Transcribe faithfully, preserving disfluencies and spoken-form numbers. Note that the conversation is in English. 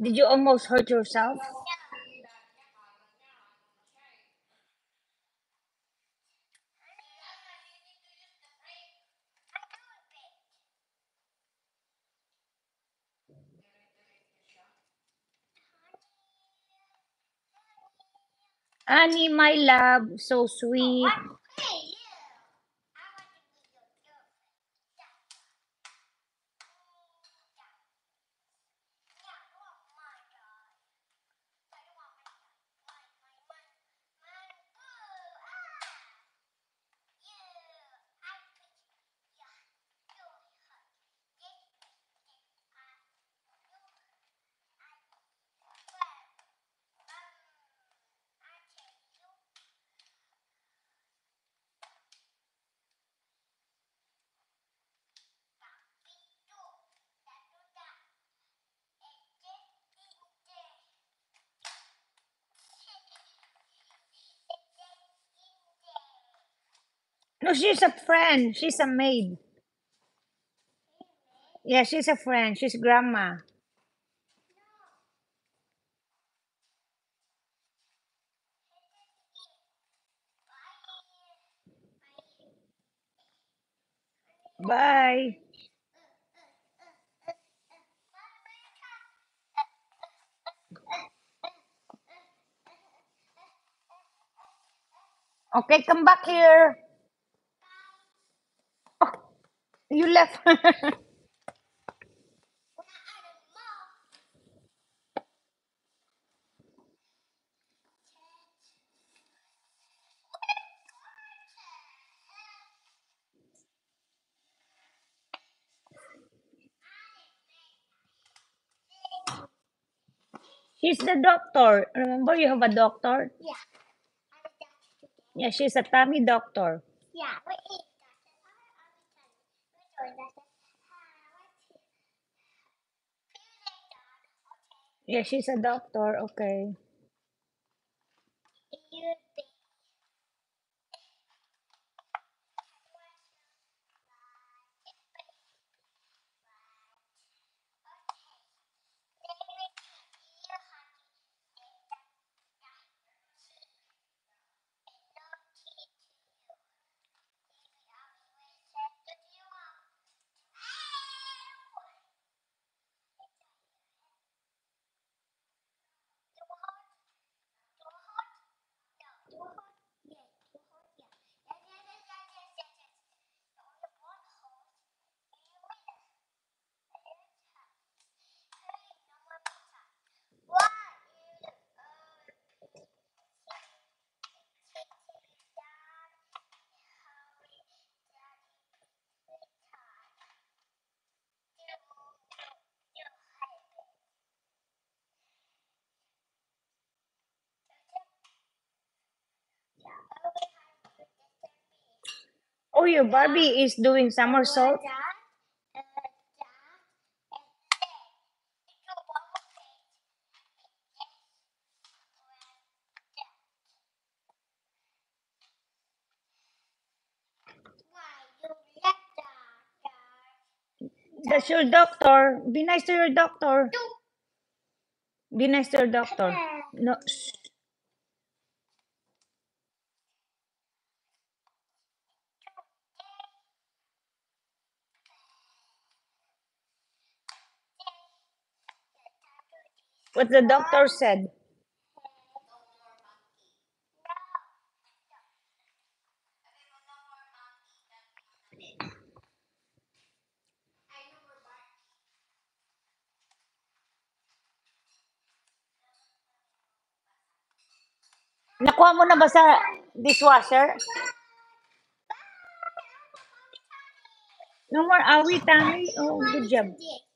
Did you almost hurt yourself? Annie, my love, so sweet. No, she's a friend. She's a maid. Yeah, she's a friend. She's grandma. Bye. Okay, come back here. You left. She's the doctor. Remember, you have a doctor? Yeah. Yeah, she's a tummy doctor. Yeah. Yeah, she's a doctor. Okay. Oh, your Barbie is doing somersault. That's your doctor. Be nice to your doctor. Be nice to your doctor. No. What the doctor said. Nakuha mo na ba sa dishwasher? No more awi, Tammy? Oh, good job.